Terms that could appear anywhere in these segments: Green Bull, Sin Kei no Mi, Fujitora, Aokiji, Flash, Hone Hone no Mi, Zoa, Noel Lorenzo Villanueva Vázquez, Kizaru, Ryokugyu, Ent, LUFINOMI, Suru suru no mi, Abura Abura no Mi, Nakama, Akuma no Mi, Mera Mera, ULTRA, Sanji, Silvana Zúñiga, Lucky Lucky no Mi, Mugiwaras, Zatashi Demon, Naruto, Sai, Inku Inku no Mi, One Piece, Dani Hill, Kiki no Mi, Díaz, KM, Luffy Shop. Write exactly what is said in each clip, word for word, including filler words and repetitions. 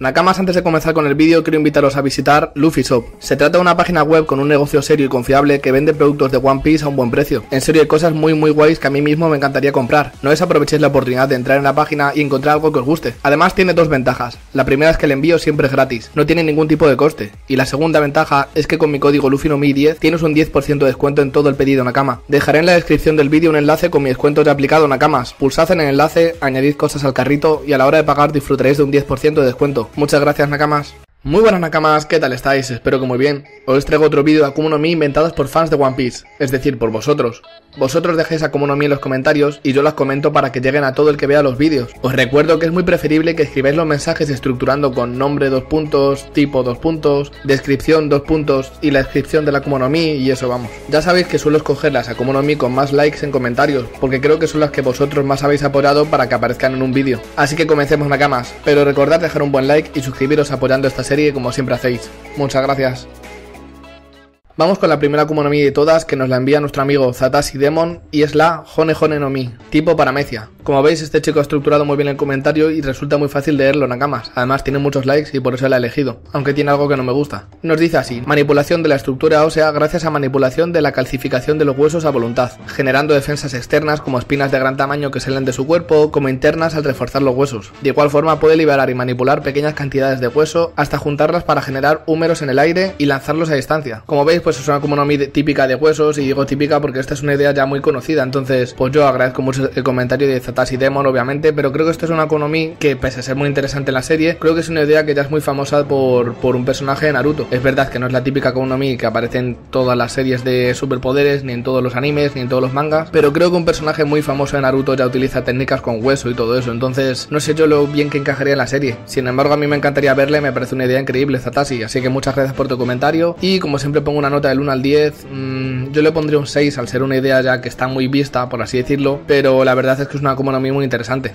Nakamas, antes de comenzar con el vídeo quiero invitaros a visitar Luffy Shop. Se trata de una página web con un negocio serio y confiable que vende productos de One Piece a un buen precio. En serio hay cosas muy muy guays que a mí mismo me encantaría comprar. No desaprovechéis la oportunidad de entrar en la página y encontrar algo que os guste. Además tiene dos ventajas. La primera es que el envío siempre es gratis, no tiene ningún tipo de coste. Y la segunda ventaja es que con mi código LUFINOMI diez tienes un diez por ciento de descuento en todo el pedido Nakama. Dejaré en la descripción del vídeo un enlace con mi descuento de aplicado Nakamas. Pulsad en el enlace, añadid cosas al carrito y a la hora de pagar disfrutaréis de un diez por ciento de descuento. Muchas gracias Nakamas. Muy buenas Nakamas, ¿qué tal estáis? Espero que muy bien. Hoy os traigo otro vídeo de Akuma no Mi inventados por fans de One Piece, es decir, por vosotros. Vosotros dejéis Akuma no Mi en los comentarios y yo las comento para que lleguen a todo el que vea los vídeos. Os recuerdo que es muy preferible que escribáis los mensajes estructurando con nombre dos puntos, tipo dos puntos, descripción dos puntos y la descripción de la Akuma no Mi y eso vamos. Ya sabéis que suelo escoger las Akuma no Mi con más likes en comentarios, porque creo que son las que vosotros más habéis apoyado para que aparezcan en un vídeo. Así que comencemos Nakamas, pero recordad dejar un buen like y suscribiros apoyando esta serie como siempre hacéis. Muchas gracias. Vamos con la primera Akuma no Mi de todas que nos la envía nuestro amigo Zatashi Demon y es la Hone Hone no Mi, tipo paramecia. Como veis este chico ha estructurado muy bien el comentario y resulta muy fácil leerlo Nakamas, además tiene muchos likes y por eso la he elegido, aunque tiene algo que no me gusta. Nos dice así, manipulación de la estructura ósea gracias a manipulación de la calcificación de los huesos a voluntad, generando defensas externas como espinas de gran tamaño que salen de su cuerpo, como internas al reforzar los huesos. De igual forma puede liberar y manipular pequeñas cantidades de hueso hasta juntarlas para generar húmeros en el aire y lanzarlos a distancia. Como veis, pues es una Akuma no Mi típica de huesos, y digo típica porque esta es una idea ya muy conocida, entonces pues yo agradezco mucho el comentario de Zatashi Demon obviamente, pero creo que esto es una Akuma no Mi que pese a ser muy interesante en la serie, creo que es una idea que ya es muy famosa por, por un personaje de Naruto. Es verdad que no es la típica Akuma no Mi que aparece en todas las series de superpoderes, ni en todos los animes, ni en todos los mangas, pero creo que un personaje muy famoso de Naruto ya utiliza técnicas con hueso y todo eso, entonces no sé yo lo bien que encajaría en la serie. Sin embargo, a mí me encantaría verle, me parece una idea increíble Zatashi, así que muchas gracias por tu comentario y como siempre pongo una nota del uno al diez, mmm, yo le pondría un seis al ser una idea ya que está muy vista, por así decirlo, pero la verdad es que es una Akuma no Mi muy interesante.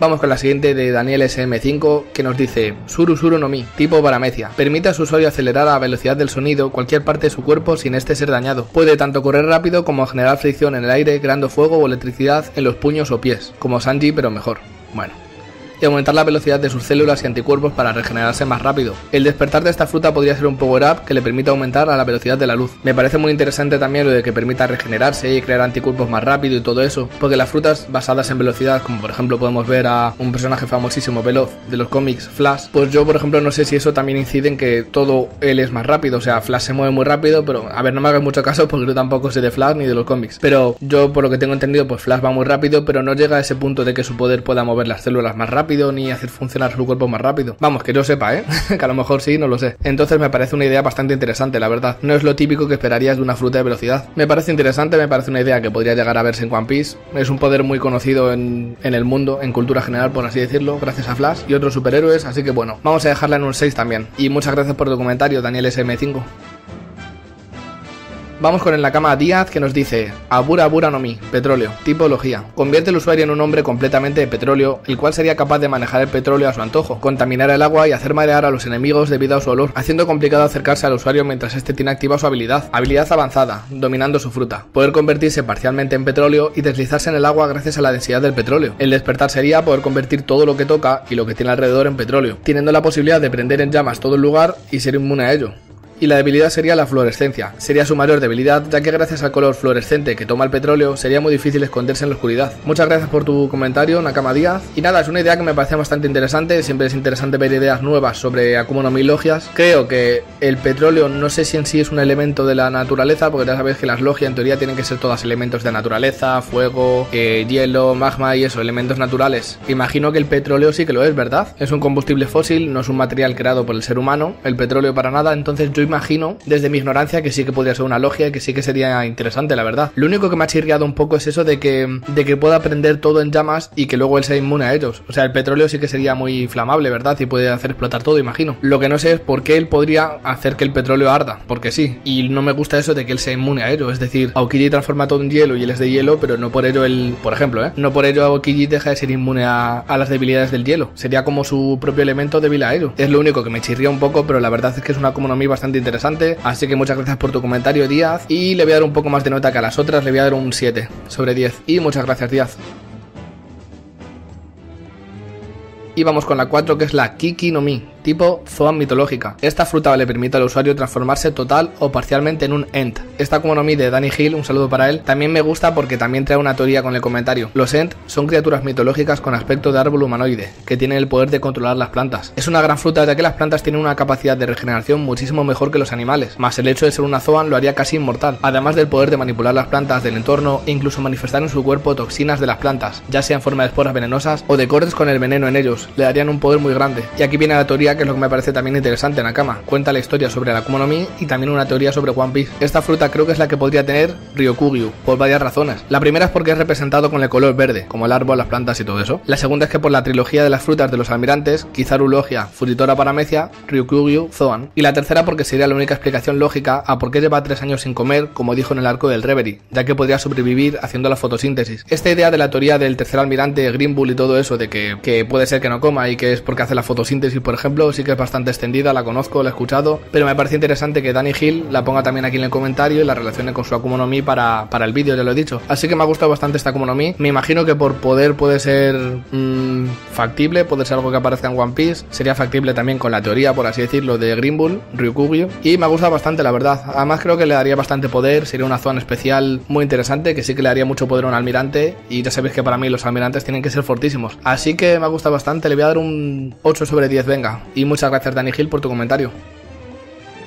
Vamos con la siguiente de Daniel ese eme cinco que nos dice Suru suru no mi, tipo paramecia. Permite a su usuario acelerar a la velocidad del sonido cualquier parte de su cuerpo sin este ser dañado. Puede tanto correr rápido como generar fricción en el aire creando fuego o electricidad en los puños o pies, como Sanji pero mejor. Bueno. Y aumentar la velocidad de sus células y anticuerpos para regenerarse más rápido. El despertar de esta fruta podría ser un power-up que le permita aumentar a la velocidad de la luz. Me parece muy interesante también lo de que permita regenerarse y crear anticuerpos más rápido y todo eso, porque las frutas basadas en velocidad, como por ejemplo podemos ver a un personaje famosísimo veloz de los cómics, Flash, pues yo por ejemplo no sé si eso también incide en que todo él es más rápido, o sea, Flash se mueve muy rápido, pero a ver, no me hagas mucho caso porque yo tampoco sé de Flash ni de los cómics, pero yo por lo que tengo entendido pues Flash va muy rápido, pero no llega a ese punto de que su poder pueda mover las células más rápido ni hacer funcionar su cuerpo más rápido. Vamos, que yo sepa, ¿eh? Que a lo mejor sí, no lo sé. Entonces me parece una idea bastante interesante, la verdad. No es lo típico que esperarías de una fruta de velocidad. Me parece interesante, me parece una idea que podría llegar a verse en One Piece. Es un poder muy conocido en, en el mundo, en cultura general, por así decirlo, gracias a Flash y otros superhéroes, así que bueno, vamos a dejarla en un seis también. Y muchas gracias por tu comentario, Daniel ese eme cinco. Vamos con el Nakama Díaz que nos dice Abura Abura no Mi, petróleo, tipo logía. Convierte al usuario en un hombre completamente de petróleo, el cual sería capaz de manejar el petróleo a su antojo, contaminar el agua y hacer marear a los enemigos debido a su olor, haciendo complicado acercarse al usuario mientras este tiene activa su habilidad. Habilidad avanzada, dominando su fruta. Poder convertirse parcialmente en petróleo y deslizarse en el agua gracias a la densidad del petróleo. El despertar sería poder convertir todo lo que toca y lo que tiene alrededor en petróleo, teniendo la posibilidad de prender en llamas todo el lugar y ser inmune a ello. Y la debilidad sería la fluorescencia, sería su mayor debilidad ya que gracias al color fluorescente que toma el petróleo sería muy difícil esconderse en la oscuridad. Muchas gracias por tu comentario Nakama Díaz y nada, es una idea que me parece bastante interesante, siempre es interesante ver ideas nuevas sobre Akuma no Mi logias. Creo que el petróleo no sé si en sí es un elemento de la naturaleza porque ya sabéis que las logias en teoría tienen que ser todas elementos de la naturaleza, fuego, eh, hielo, magma y eso, elementos naturales. Imagino que el petróleo sí que lo es, ¿verdad? Es un combustible fósil, no es un material creado por el ser humano, el petróleo para nada, entonces yo imagino, desde mi ignorancia, que sí que podría ser una logia y que sí que sería interesante, la verdad. Lo único que me ha chirriado un poco es eso de que de que pueda prender todo en llamas y que luego él sea inmune a ellos. O sea, el petróleo sí que sería muy inflamable, ¿verdad? Y puede hacer explotar todo, imagino. Lo que no sé es por qué él podría hacer que el petróleo arda, porque sí. Y no me gusta eso de que él sea inmune a ello. Es decir, Aokiji transforma todo en hielo y él es de hielo, pero no por ello él, por ejemplo, ¿eh? No por ello Aokiji deja de ser inmune a, a las debilidades del hielo. Sería como su propio elemento débil a ello. Es lo único que me chirría un poco, pero la verdad es que es una Akuma no Mi bastante interesante, así que muchas gracias por tu comentario Díaz y le voy a dar un poco más de nota que a las otras, le voy a dar un siete sobre diez y muchas gracias Díaz. Y vamos con la cuatro, que es la Kiki no Mi, tipo Zoa mitológica. Esta fruta le permite al usuario transformarse total o parcialmente en un Ent. Esta Akuma no Mi de Dani Hill, un saludo para él, también me gusta porque también trae una teoría con el comentario. Los Ent son criaturas mitológicas con aspecto de árbol humanoide, que tienen el poder de controlar las plantas. Es una gran fruta ya que las plantas tienen una capacidad de regeneración muchísimo mejor que los animales, más el hecho de ser una Zoa lo haría casi inmortal, además del poder de manipular las plantas del entorno e incluso manifestar en su cuerpo toxinas de las plantas, ya sea en forma de esporas venenosas o de cortes con el veneno en ellos. Le darían un poder muy grande. Y aquí viene la teoría, que es lo que me parece también interesante. Nakama cuenta la historia sobre la Akuma no Mi y también una teoría sobre One Piece. Esta fruta creo que es la que podría tener Ryokugyu, por varias razones. La primera es porque es representado con el color verde, como el árbol, las plantas y todo eso. La segunda es que por la trilogía de las frutas de los almirantes, Kizaru Logia, Fujitora Paramecia, Ryokugyu Zoan. Y la tercera porque sería la única explicación lógica a por qué lleva tres años sin comer, como dijo en el arco del Reverie, ya que podría sobrevivir haciendo la fotosíntesis. Esta idea de la teoría del tercer almirante, Green Bull y todo eso, de que, que puede ser que no coma y que es porque hace la fotosíntesis, por ejemplo, sí que es bastante extendida, la conozco, la he escuchado, pero me parece interesante que Dani Hill la ponga también aquí en el comentario y la relacione con su Akuma no Mi para, para el vídeo, ya lo he dicho. Así que me ha gustado bastante esta Akuma no Mi. Me imagino que por poder puede ser mmm, factible, puede ser algo que aparezca en One Piece, sería factible también con la teoría, por así decirlo, de Green Bull, Ryukugyu, y me ha gustado bastante, la verdad. Además creo que le daría bastante poder, sería una zona especial muy interesante, que sí que le daría mucho poder a un almirante, y ya sabéis que para mí los almirantes tienen que ser fortísimos, así que me ha gustado bastante. Le voy a dar un ocho sobre diez, venga. Y muchas gracias, Dani Hill, por tu comentario.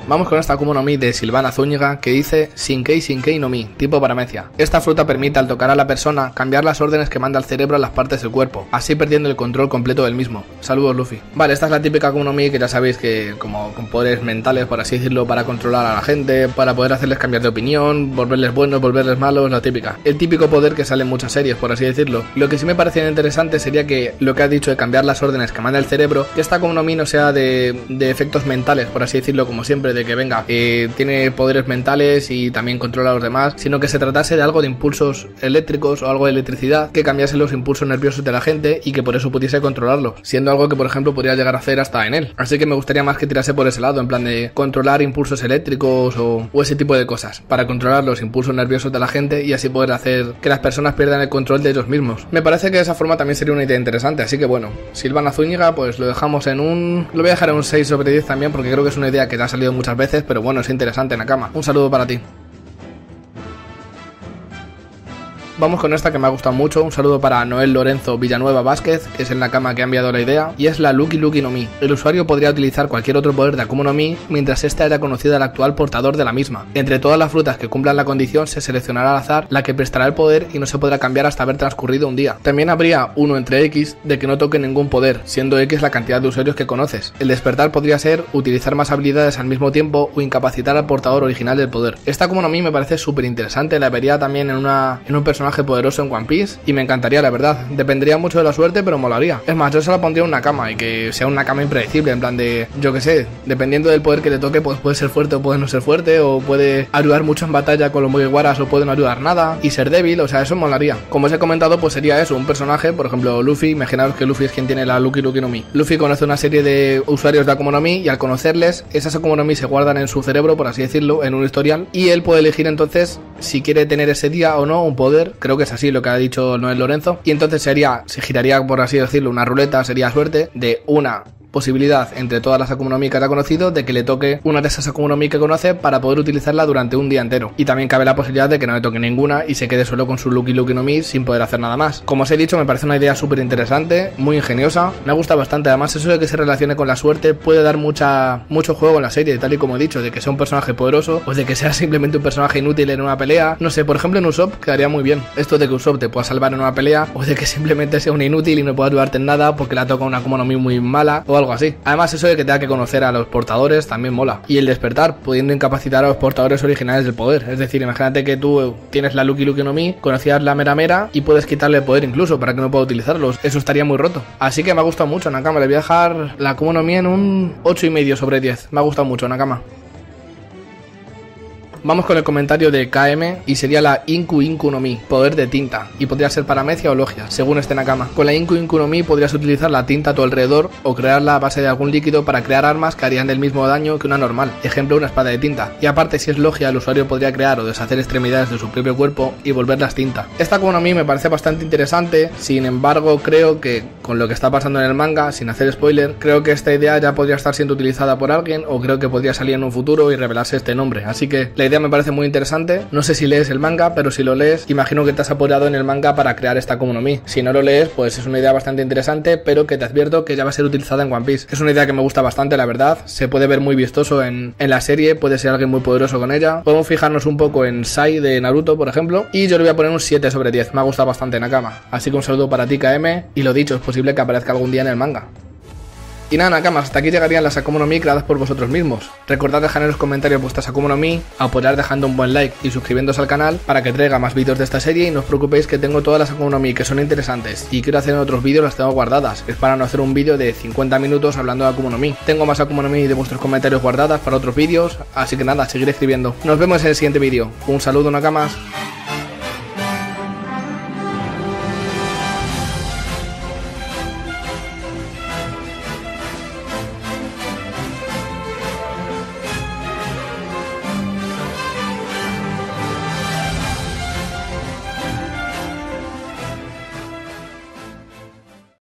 Vamos con esta Akuma no Mi de Silvana Zúñiga, que dice Sin Kei no Mi, tipo paramecia. Esta fruta permite al tocar a la persona cambiar las órdenes que manda el cerebro a las partes del cuerpo, así perdiendo el control completo del mismo. Saludos, Luffy. Vale, esta es la típica Akuma no Mi que ya sabéis que como con poderes mentales, por así decirlo, para controlar a la gente, para poder hacerles cambiar de opinión, volverles buenos, volverles malos, la típica. El típico poder que sale en muchas series, por así decirlo. Lo que sí me parece interesante sería que lo que has dicho de cambiar las órdenes que manda el cerebro, que esta Akuma no Mi no sea de, de efectos mentales, por así decirlo, como siempre, de que venga, eh, tiene poderes mentales y también controla a los demás, sino que se tratase de algo de impulsos eléctricos o algo de electricidad, que cambiase los impulsos nerviosos de la gente y que por eso pudiese controlarlo, siendo algo que por ejemplo podría llegar a hacer hasta en él. Así que me gustaría más que tirase por ese lado, en plan de controlar impulsos eléctricos o, o ese tipo de cosas, para controlar los impulsos nerviosos de la gente y así poder hacer que las personas pierdan el control de ellos mismos. Me parece que de esa forma también sería una idea interesante, así que bueno, Silvana Zúñiga pues lo dejamos en un... lo voy a dejar en un seis sobre diez también, porque creo que es una idea que te ha salido muchas veces, pero bueno, es interesante, Nakama. Un saludo para ti. Vamos con esta que me ha gustado mucho, un saludo para Noel Lorenzo Villanueva Vázquez, que es el Nakama que ha enviado la idea, y es la Lucky Lucky no Mi. El usuario podría utilizar cualquier otro poder de Akuma no Mi mientras esta era conocida al actual portador de la misma. Entre todas las frutas que cumplan la condición se seleccionará al azar la que prestará el poder y no se podrá cambiar hasta haber transcurrido un día. También habría uno entre X de que no toque ningún poder, siendo X la cantidad de usuarios que conoces. El despertar podría ser utilizar más habilidades al mismo tiempo o incapacitar al portador original del poder. Esta Akuma no Mi me parece súper interesante, la vería también en, una, en un personaje poderoso en One Piece y me encantaría, la verdad. Dependería mucho de la suerte, pero molaría. Es más, yo se la pondría en una cama y que sea una cama impredecible, en plan de, yo que sé, dependiendo del poder que le toque, pues puede ser fuerte o puede no ser fuerte, o puede ayudar mucho en batalla con los Mugiwaras o puede no ayudar nada y ser débil, o sea, eso molaría. Como os he comentado, pues sería eso, un personaje, por ejemplo, Luffy. Imaginaos que Luffy es quien tiene la Lucky Lucky no Mi. Luffy conoce una serie de usuarios de Akuma no Mi y al conocerles, esas Akuma no Mi se guardan en su cerebro, por así decirlo, en un historial, y él puede elegir entonces si quiere tener ese día o no un poder. Creo que es así lo que ha dicho Noel Lorenzo. Y entonces sería, se giraría, por así decirlo, una ruleta, sería suerte, de una posibilidad entre todas las Akuma no Mi que ha conocido de que le toque una de esas Akuma no Mi que conoce para poder utilizarla durante un día entero. Y también cabe la posibilidad de que no le toque ninguna y se quede solo con su Lucky Lucky no Mi sin poder hacer nada más. Como os he dicho, me parece una idea súper interesante, muy ingeniosa, me ha gustado bastante. Además, eso de que se relacione con la suerte puede dar mucha mucho juego en la serie, tal y como he dicho, de que sea un personaje poderoso o de que sea simplemente un personaje inútil en una pelea. No sé, por ejemplo en Usopp quedaría muy bien esto de que Usopp te pueda salvar en una pelea o de que simplemente sea un inútil y no pueda ayudarte en nada porque la toca una Akuma no Mi muy mala o algo así. Además, eso de que tenga que conocer a los portadores también mola. Y el despertar, pudiendo incapacitar a los portadores originales del poder. Es decir, imagínate que tú tienes la Lucky Lucky no Mi, conocías la Mera Mera y puedes quitarle el poder incluso para que no pueda utilizarlos. Eso estaría muy roto. Así que me ha gustado mucho, Nakama. Le voy a dejar la Akuma no Mi en un ocho y medio sobre diez. Me ha gustado mucho, Nakama. Vamos con el comentario de K M y sería la Inku Inku no Mi, poder de tinta, y podría ser para mecia o logia, según este Nakama. Con la Inku Inku no Mi podrías utilizar la tinta a tu alrededor o crearla a base de algún líquido para crear armas que harían del mismo daño que una normal, ejemplo una espada de tinta. Y aparte si es logia el usuario podría crear o deshacer extremidades de su propio cuerpo y volverlas tinta. Esta Akuma no Mi me parece bastante interesante, sin embargo creo que con lo que está pasando en el manga, sin hacer spoiler, creo que esta idea ya podría estar siendo utilizada por alguien o creo que podría salir en un futuro y revelarse este nombre, así que la idea me parece muy interesante. No sé si lees el manga, pero si lo lees imagino que te has apoyado en el manga para crear esta Akuma no Mi. Si no lo lees pues es una idea bastante interesante, pero que te advierto que ya va a ser utilizada en One Piece. Es una idea que me gusta bastante, la verdad, se puede ver muy vistoso en, en la serie, puede ser alguien muy poderoso con ella. Podemos fijarnos un poco en Sai de Naruto, por ejemplo, y yo le voy a poner un siete sobre diez, me ha gustado bastante Nakama, así que un saludo para ti K M, y lo dicho, es posible que aparezca algún día en el manga. Y nada, Nakamas, hasta aquí llegarían las Akuma no Mi creadas por vosotros mismos. Recordad dejar en los comentarios vuestras Akuma no Mi, apoyar dejando un buen like y suscribiéndoos al canal para que traiga más vídeos de esta serie, y no os preocupéis que tengo todas las Akuma no Mi que son interesantes y quiero hacer en otros vídeos, las tengo guardadas, es para no hacer un vídeo de cincuenta minutos hablando de Akuma no Mi. Tengo más Akuma no Mi de vuestros comentarios guardadas para otros vídeos, así que nada, seguir escribiendo. Nos vemos en el siguiente vídeo. Un saludo Nakamas.